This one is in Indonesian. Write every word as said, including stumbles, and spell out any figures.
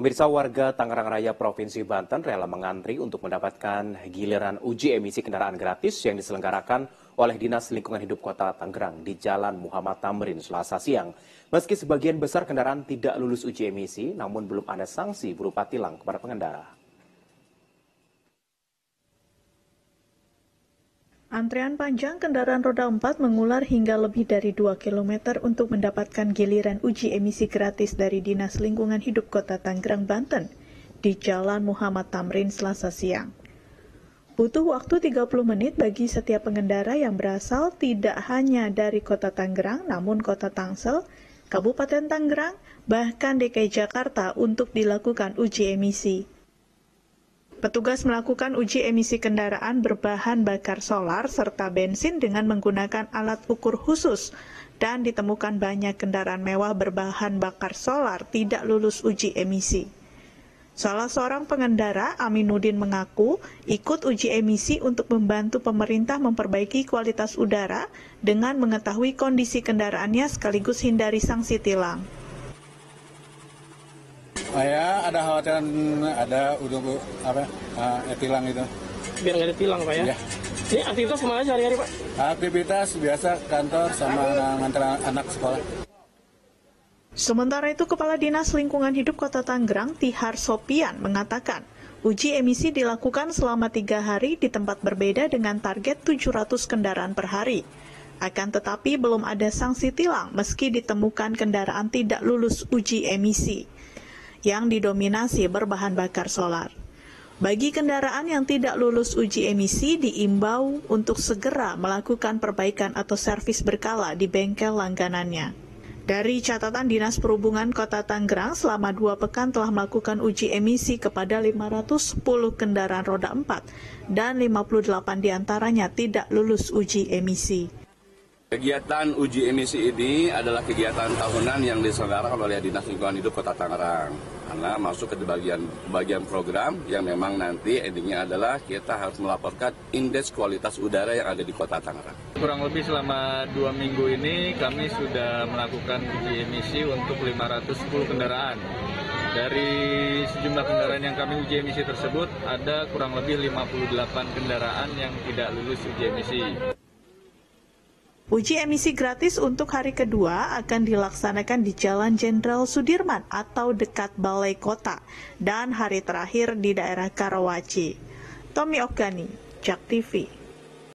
Pemirsa, warga Tangerang Raya Provinsi Banten rela mengantri untuk mendapatkan giliran uji emisi kendaraan gratis yang diselenggarakan oleh Dinas Lingkungan Hidup Kota Tangerang di Jalan Muhammad Tamrin Selasa siang. Meski sebagian besar kendaraan tidak lulus uji emisi, namun belum ada sanksi berupa tilang kepada pengendara. Antrean panjang kendaraan roda empat mengular hingga lebih dari dua kilometer untuk mendapatkan giliran uji emisi gratis dari Dinas Lingkungan Hidup Kota Tangerang, Banten di Jalan Muhammad Tamrin Selasa siang. Butuh waktu tiga puluh menit bagi setiap pengendara yang berasal tidak hanya dari Kota Tangerang, namun Kota Tangsel, Kabupaten Tangerang, bahkan D K I Jakarta untuk dilakukan uji emisi. Petugas melakukan uji emisi kendaraan berbahan bakar solar serta bensin dengan menggunakan alat ukur khusus dan ditemukan banyak kendaraan mewah berbahan bakar solar tidak lulus uji emisi. Salah seorang pengendara, Aminuddin, mengaku ikut uji emisi untuk membantu pemerintah memperbaiki kualitas udara dengan mengetahui kondisi kendaraannya sekaligus hindari sanksi tilang. Saya ada khawatiran ada udung apa uh, tilang itu. Biar nggak ada tilang, Pak, ya? Ya. Ini aktivitas kemana sehari-hari, Pak? Aktivitas biasa kantor sama ngantar anak sekolah. Sementara itu, Kepala Dinas Lingkungan Hidup Kota Tangerang, Tihar Sopian, mengatakan uji emisi dilakukan selama tiga hari di tempat berbeda dengan target tujuh ratus kendaraan per hari. Akan tetapi, belum ada sanksi tilang meski ditemukan kendaraan tidak lulus uji emisi yang didominasi berbahan bakar solar. Bagi kendaraan yang tidak lulus uji emisi, diimbau untuk segera melakukan perbaikan atau servis berkala di bengkel langganannya. Dari catatan Dinas Perhubungan Kota Tangerang, selama dua pekan telah melakukan uji emisi kepada lima ratus sepuluh kendaraan roda empat dan lima puluh delapan diantaranya tidak lulus uji emisi. Kegiatan uji emisi ini adalah kegiatan tahunan yang diselenggarakan oleh Dinas Lingkungan Hidup Kota Tangerang. Karena masuk ke bagian bagian program yang memang nanti endingnya adalah kita harus melaporkan indeks kualitas udara yang ada di Kota Tangerang. Kurang lebih selama dua minggu ini kami sudah melakukan uji emisi untuk lima ratus sepuluh kendaraan. Dari sejumlah kendaraan yang kami uji emisi tersebut, ada kurang lebih lima puluh delapan kendaraan yang tidak lulus uji emisi. Uji emisi gratis untuk hari kedua akan dilaksanakan di Jalan Jenderal Sudirman atau dekat Balai Kota dan hari terakhir di daerah Karawaci. Tommy Ogani, JAK T V.